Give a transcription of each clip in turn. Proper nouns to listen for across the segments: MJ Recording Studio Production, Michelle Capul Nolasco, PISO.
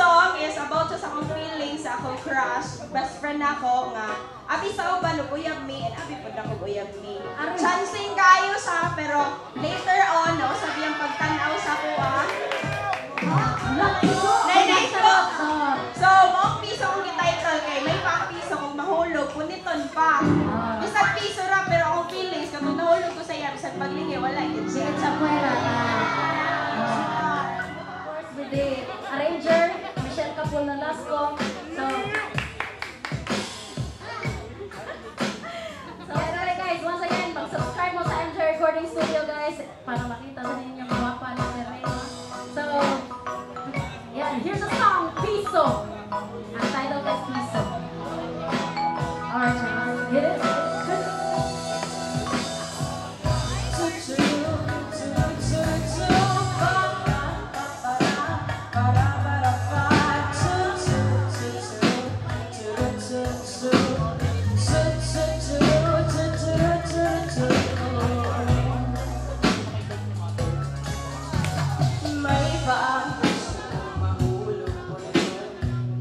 song is about sa akong feelings, sa akong crush, best friend ako nga, abi sa uban uyab me, and abi po na ko uyab me. Chancing kayo sa, pero later on, no, sabi ang pagtanaw sa ko, ah. Next po. So, mong piso kong ititle kay, may pang piso kong mahulog, puniton pa. Bisag piso ra, pero akong feelings, kapag nahulog ko sa iya, bisag paglingi, wala. Sigat sa puwera ka. The arranger, Michelle Capul Nolasco. So anyway guys, once again, mag-subscribe mo sa MJ Recording Studio guys para makita na ninyo yung mawapa ng terreno. So, yeah, here's the song, PISO. Ang title is PISO. Alright, get it?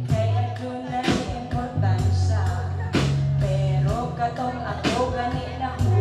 Kaya doon na importansya, pero katong ako ganina ko.